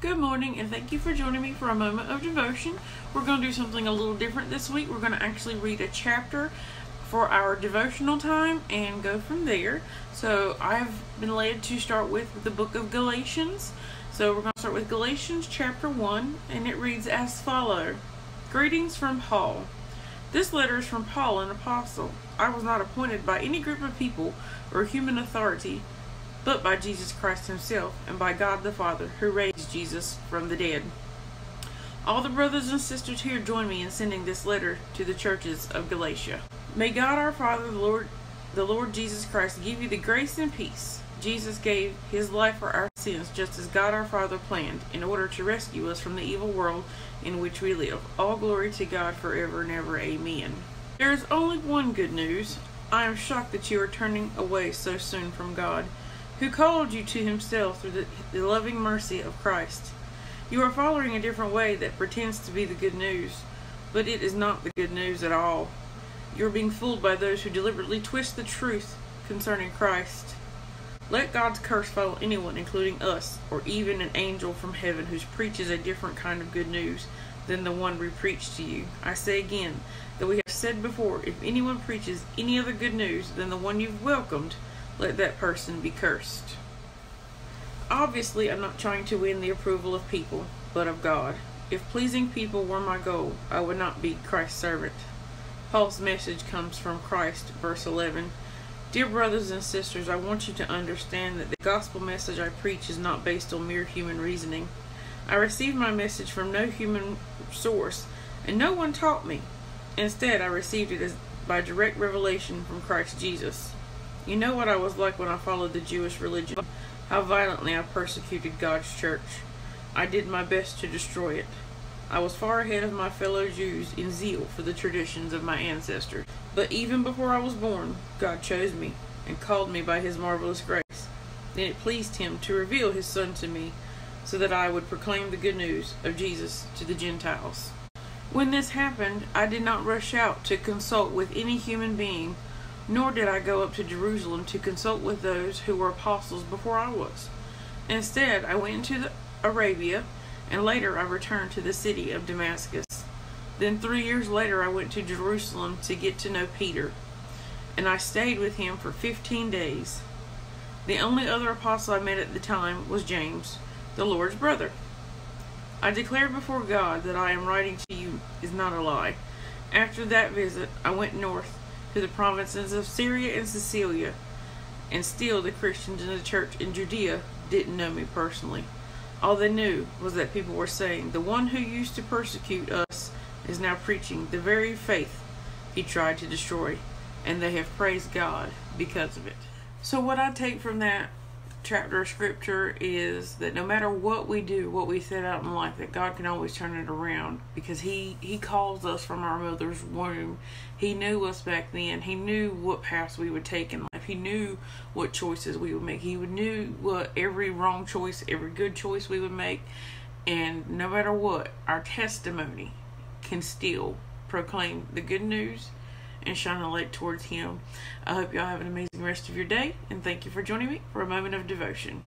Good morning, and thank you for joining me for a moment of devotion. We're going to do something a little different this week. We're going to actually read a chapter for our devotional time and go from there. So I've been led to start with the book of Galatians. So we're going to start with Galatians chapter 1, and it reads as follows. Greetings from Paul. This letter is from Paul, an apostle. I was not appointed by any group of people or human authority, but by Jesus Christ himself and by God the Father, who raised Jesus from the dead. All the brothers and sisters here join me in sending this letter to the churches of Galatia. May God our Father, the Lord Jesus Christ, give you the grace and peace. Jesus gave his life for our sins, just as God our Father planned, in order to rescue us from the evil world in which we live. All glory to God forever and ever. Amen. There is only one good news. I am shocked that you are turning away so soon from God, who called you to himself through the loving mercy of Christ. You are following a different way that pretends to be the good news, but it is not the good news at all. You are being fooled by those who deliberately twist the truth concerning Christ. Let God's curse follow anyone, including us, or even an angel from heaven who preaches a different kind of good news than the one we preach to you. I say again that we have said before, if anyone preaches any other good news than the one you've welcomed, let that person be cursed. Obviously, I'm not trying to win the approval of people, but of God. If pleasing people were my goal, I would not be Christ's servant. Paul's message comes from Christ, verse 11. Dear brothers and sisters, I want you to understand that the gospel message I preach is not based on mere human reasoning. I received my message from no human source, and no one taught me. Instead, I received it by direct revelation from Christ Jesus. You know what I was like when I followed the Jewish religion, how violently I persecuted God's church. I did my best to destroy it. I was far ahead of my fellow Jews in zeal for the traditions of my ancestors. But even before I was born, God chose me and called me by his marvelous grace. Then it pleased him to reveal his Son to me so that I would proclaim the good news of Jesus to the Gentiles. When this happened, I did not rush out to consult with any human being, nor did I go up to Jerusalem to consult with those who were apostles before I was. Instead, I went into Arabia, and later I returned to the city of Damascus. Then 3 years later, I went to Jerusalem to get to know Peter, and I stayed with him for 15 days. The only other apostle I met at the time was James, the Lord's brother. I declare before God that I am writing to you is not a lie. After that visit, I went north to the provinces of Syria and Cilicia, and still the Christians in the church in Judea didn't know me personally. All they knew was that people were saying, the one who used to persecute us is now preaching the very faith he tried to destroy, and they have praised God because of it. So what I take from that chapter of scripture is that no matter what we do, what we set out in life, that God can always turn it around, because he calls us from our mother's womb. He knew us back then. He knew what paths we would take in life. He knew what choices we would make. He knew what every wrong choice, every good choice we would make. And no matter what, our testimony can still proclaim the good news and shine a light towards him. I hope y'all have an amazing rest of your day, and thank you for joining me for a moment of devotion.